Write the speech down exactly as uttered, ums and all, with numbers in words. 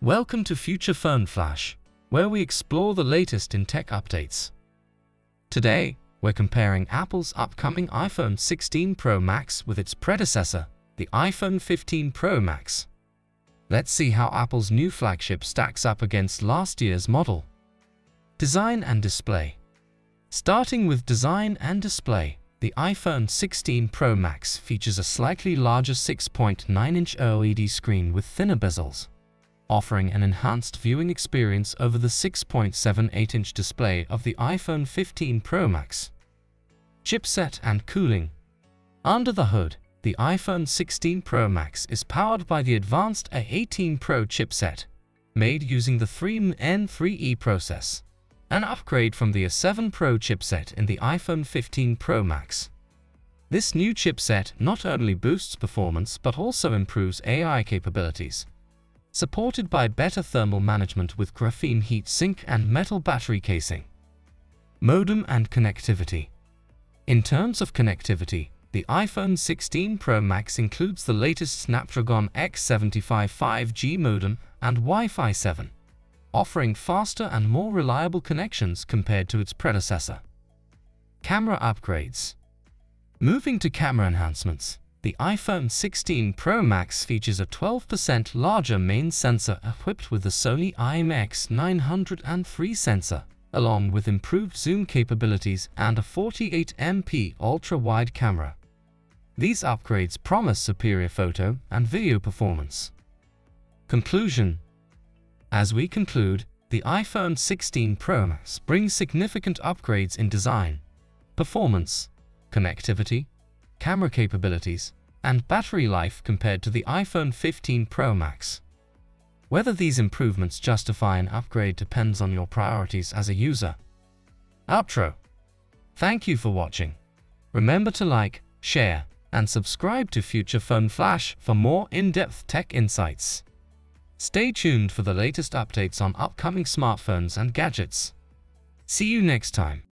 Welcome to Future Phone Flash, where we explore the latest in tech updates. Today, we're comparing Apple's upcoming iPhone sixteen Pro Max with its predecessor, the iPhone fifteen Pro Max. Let's see how Apple's new flagship stacks up against last year's model. Design and display. Starting with design and display, the iPhone sixteen Pro Max features a slightly larger six point nine inch O L E D screen with thinner bezels, offering an enhanced viewing experience over the six point seven eight inch display of the iPhone fifteen Pro Max. Chipset and cooling. Under the hood, the iPhone sixteen Pro Max is powered by the advanced A eighteen Pro chipset, made using the three M N three E process, an upgrade from the A seven Pro chipset in the iPhone fifteen Pro Max. This new chipset not only boosts performance but also improves A I capabilities, supported by better thermal management with graphene heat sink and metal battery casing. Modem and connectivity. In terms of connectivity, the iPhone sixteen Pro Max includes the latest Snapdragon X seventy-five five G modem and Wi-Fi seven, offering faster and more reliable connections compared to its predecessor. Camera upgrades. Moving to camera enhancements. The iPhone sixteen Pro Max features a twelve percent larger main sensor equipped with the Sony I M X nine oh three sensor, along with improved zoom capabilities and a forty-eight megapixel ultra-wide camera. These upgrades promise superior photo and video performance. Conclusion. As we conclude, the iPhone sixteen Pro Max brings significant upgrades in design, performance, connectivity, camera capabilities, and battery life compared to the iPhone fifteen Pro Max. Whether these improvements justify an upgrade depends on your priorities as a user. Outro. Thank you for watching. Remember to like, share, and subscribe to Future Phone Flash for more in-depth tech insights. Stay tuned for the latest updates on upcoming smartphones and gadgets. See you next time.